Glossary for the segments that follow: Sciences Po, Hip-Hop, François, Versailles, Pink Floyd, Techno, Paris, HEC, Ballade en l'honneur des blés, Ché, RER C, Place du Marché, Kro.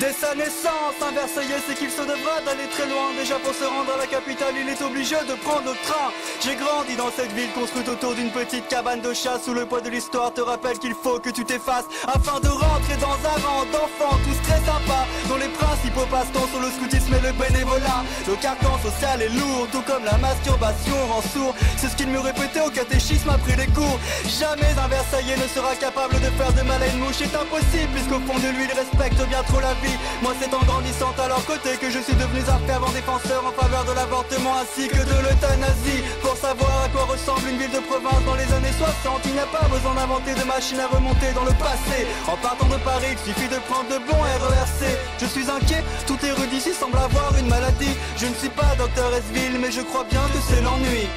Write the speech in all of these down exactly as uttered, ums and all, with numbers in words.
Dès sa naissance, un Versaillais sait qu'il se devra d'aller très loin. Déjà pour se rendre à la capitale, il est obligé de prendre le train. J'ai grandi dans cette ville construite autour d'une petite cabane de chasse où le poids de l'histoire te rappelle qu'il faut que tu t'effaces afin de rentrer dans un rang d'enfants tous très sympas dont les principaux passe-temps sont le scoutisme et le bénévolat. Le carcan social est lourd, tout comme la masturbation rend sourd. C'est ce qu'il me répétait au catéchisme après les cours. Jamais un Versaillais ne sera capable de faire de mal à une mouche. C'est impossible puisqu'au fond de lui il respecte bien trop la vie. Moi c'est en grandissant à leur côté que je suis devenu un fervent défenseur en faveur de l'avortement ainsi que de l'euthanasie. Pour savoir à quoi ressemble une ville de province dans les années soixante, il n'y a pas besoin d'inventer de machines à remonter dans le passé. En partant de Paris, il suffit de prendre de bons R E R C. Je suis inquiet, tout érudit d'ici semble avoir une maladie. Je ne suis pas docteur Esville, mais je crois bien que c'est l'ennui.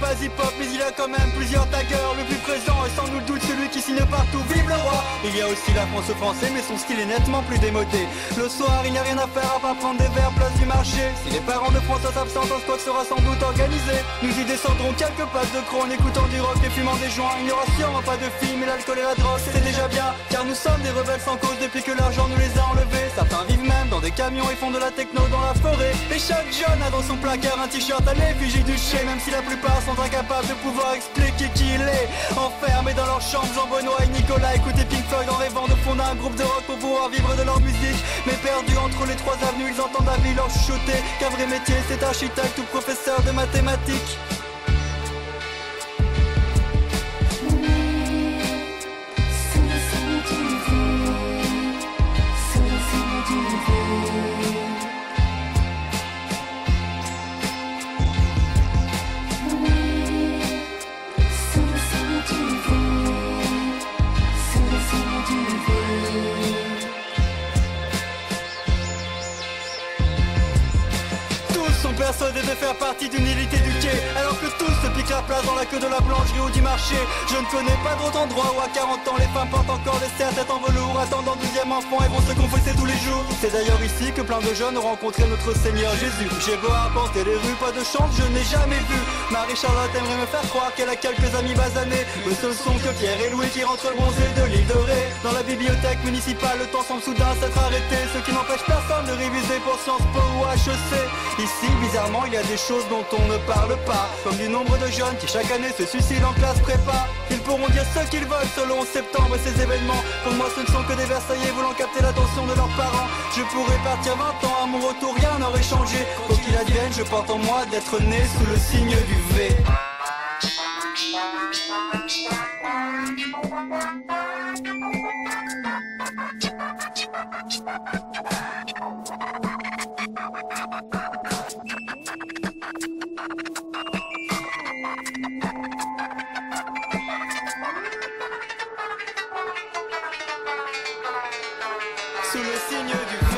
Pas hip-hop, mais il y a quand même plusieurs taggers. Le plus présent est sans nul doute celui qui signe partout vive le roi. Il y a aussi la France française, mais son style est nettement plus démodé. Le soir il n'y a rien à faire à part prendre des verres place du marché. Si les parents de François s'absentent, un squat sera sans doute organisé. Nous y descendrons quelques passes de Kro en écoutant du rock et fumant des joints. Il n'y aura sûrement pas de filles, mais l'alcool et la drogue c'est déjà bien, car nous sommes des rebelles sans cause depuis que l'argent nous les a enlevés. Certains vivent même dans des camions et font de la techno dans la forêt. Et chaque jeune a dans son placard un t-shirt à l'effigie du Ché, même si la plupart sont incapables de pouvoir expliquer qui il est. Enfermés dans leur chambre, Jean-Benoît et Nicolas écoutaient Pink Floyd en rêvant de fonder un groupe de rock pour pouvoir vivre de leur musique. Mais perdus entre les trois avenues, ils entendent la ville leur chuchoter qu'un vrai métier c'est architecte ou professeur de mathématiques. Persuadé de faire partie d'une élite éduquée, alors que tous se piquent la place dans la queue de la blancherie ou du marché. Je ne connais pas d'autre endroit où à quarante ans les femmes portent encore des serre-têtes en velours, attendant douzième enfant et vont se confesser tous les jours. C'est d'ailleurs ici que plein de jeunes ont rencontré notre Seigneur Jésus. J'ai beau arpenter les rues, pas de chance, je n'ai jamais vu. Marie-Charlotte aimerait me faire croire qu'elle a quelques amis basanés. Le seul sont que Pierre et Louis qui rentrent bronzés de l'île de Ré. Dans la bibliothèque municipale, le temps semble soudain s'être arrêté, ce qui n'empêche personne de réviser pour Sciences Po ou H E C. Ici, bizarrement, il y a des choses dont on ne parle pas, comme du nombre de jeunes qui chaque année se suicident en classe prépa. Ils pourront dire ce qu'ils veulent selon septembre et ses événements. Pour moi, ce ne sont que des Versaillais voulant capter l'attention de leurs parents. Je pourrais partir vingt ans, à mon retour rien n'aurait changé. Quoi qu'il advienne, je porte en moi d'être né sous le signe du V. Sous le signe du